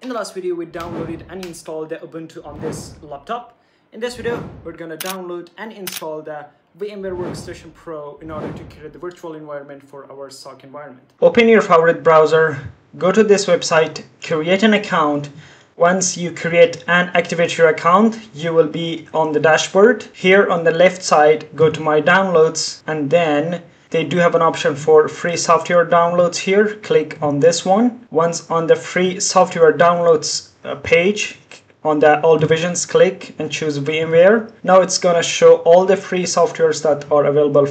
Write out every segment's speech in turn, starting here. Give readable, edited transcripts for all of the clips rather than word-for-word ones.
In the last video, we downloaded and installed the Ubuntu on this laptop. In this video, we're gonna download and install the VMware Workstation Pro in order to create the virtual environment for our SOC environment. Open your favorite browser, go to this website, create an account. Once you create and activate your account, you will be on the dashboard. Here on the left side, go to My Downloads, and then they do have an option for free software downloads here. Click on this one. Once on the free software downloads page, on the all divisions, click and choose VMware. Now it's going to show all the free softwares that are available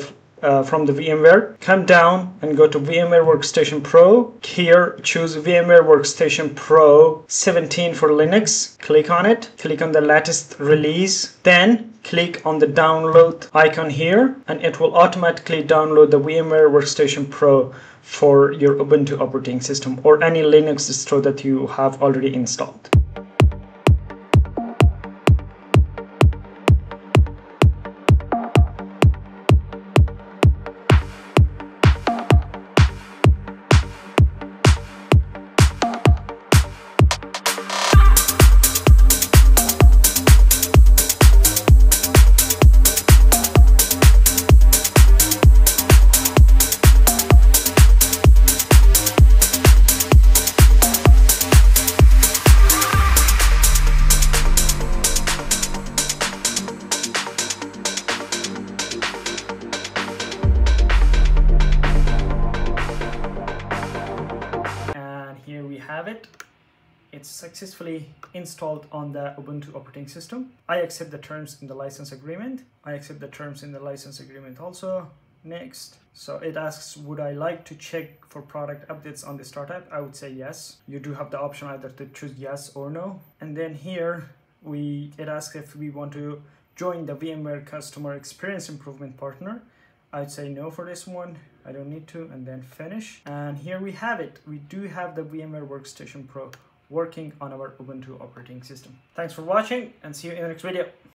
from the VMware. Come down and go to VMware Workstation Pro. Here, choose VMware Workstation Pro 17 for Linux. Click on it. Click on the latest release. Then click on the download icon here, and it will automatically download the VMware Workstation Pro for your Ubuntu operating system or any Linux distro that you have already installed. Here we have it. It's successfully installed on the Ubuntu operating system. I accept the terms in the license agreement. I accept the terms in the license agreement also. Next. So it asks, would I like to check for product updates on the startup? I would say yes. You do have the option either to choose yes or no. And then here it asks if we want to join the VMware Customer Experience Improvement Partner. I'd say no for this one. I don't need to, and then finish. And here we have it. We do have the VMware Workstation Pro working on our Ubuntu operating system. Thanks for watching, and see you in the next video.